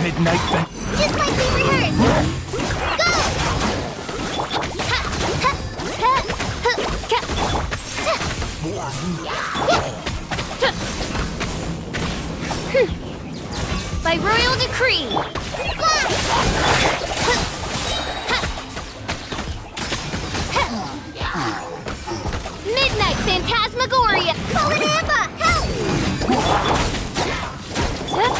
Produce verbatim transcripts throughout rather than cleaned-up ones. Midnight Vent. Just like we rehearsed! Go! By royal decree! Midnight Phantasmagoria! Polyampa! Help! Midnight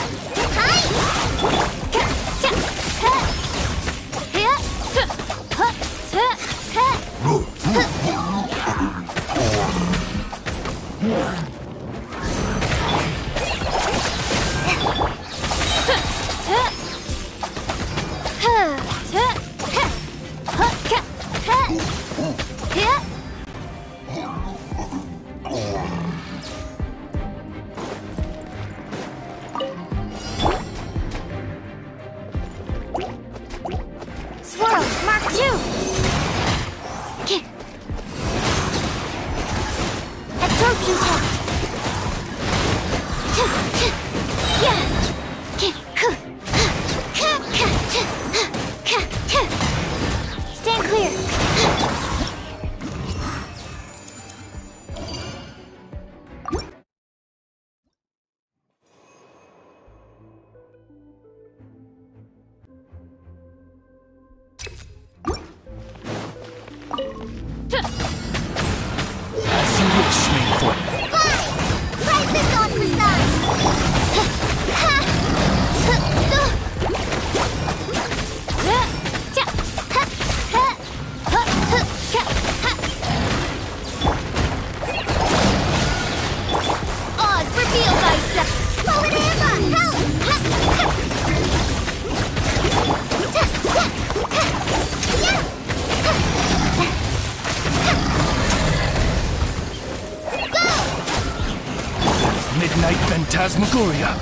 Phantasmagoria.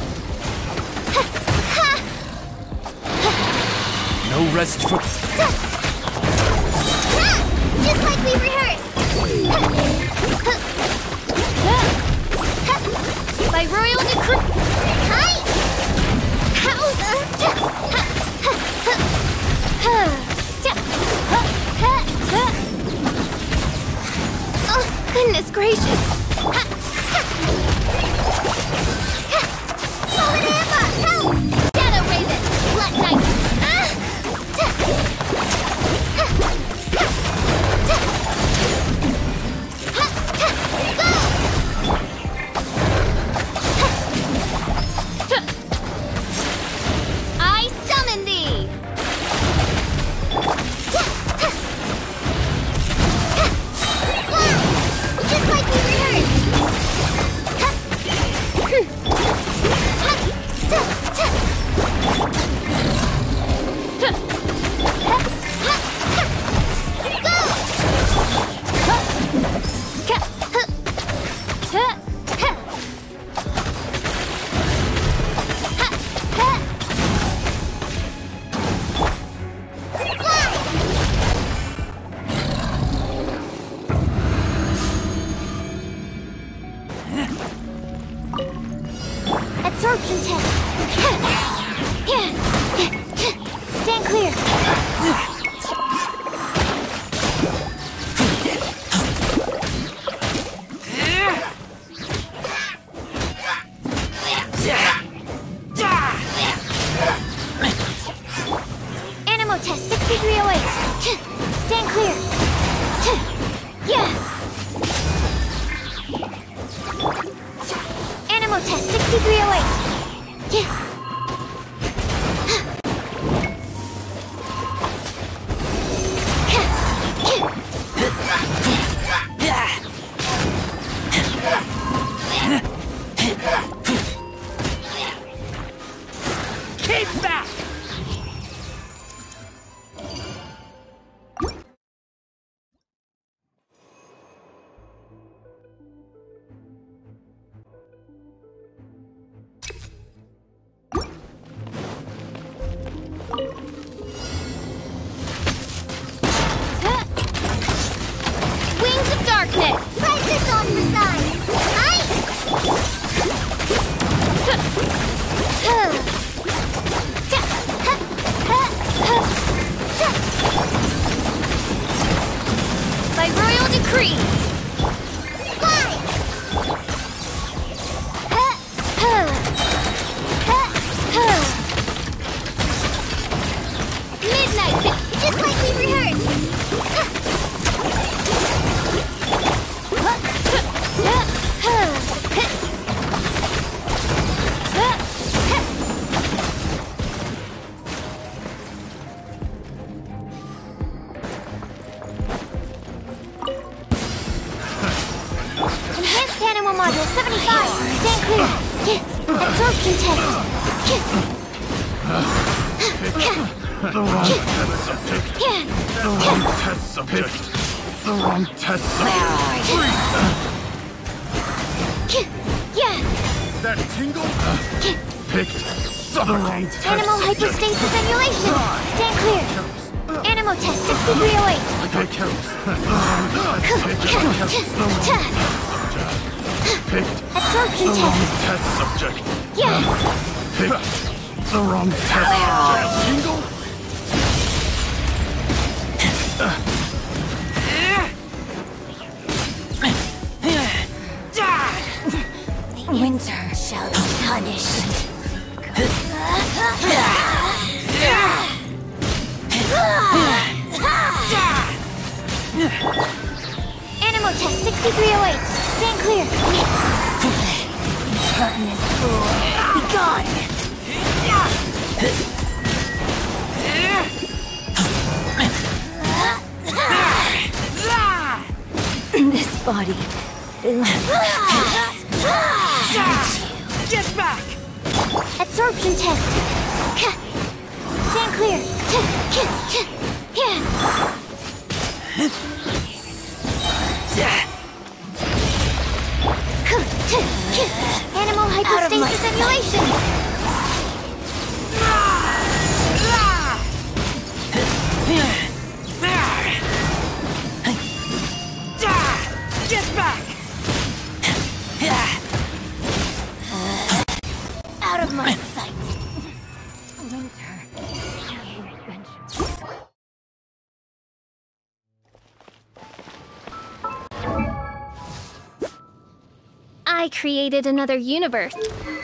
No rest for... Just like we rehearsed! By royal decree... Hi! Oh, goodness gracious! Dynamo Module seventy-five! Stand clear! Absorption test! The wrong test subject! The wrong test subject! The wrong test subject! Freeze! That tingle? Picked! The wrong test subject! Animal hypostasis emulation! Stand clear! Animal test sixty-three oh eight! Picked. Absorption test subject. Yeah. Picked. The wrong test subject. Jingle. Winter shall be punished. Animal test sixty-three oh eight. Stand clear. Impertinent fool. Be gone. This body belongs. Get back. Absorption test. Stand clear. Yeah. Animal hypostasis emulation! Get back! Out of my sight! Winter. I created another universe.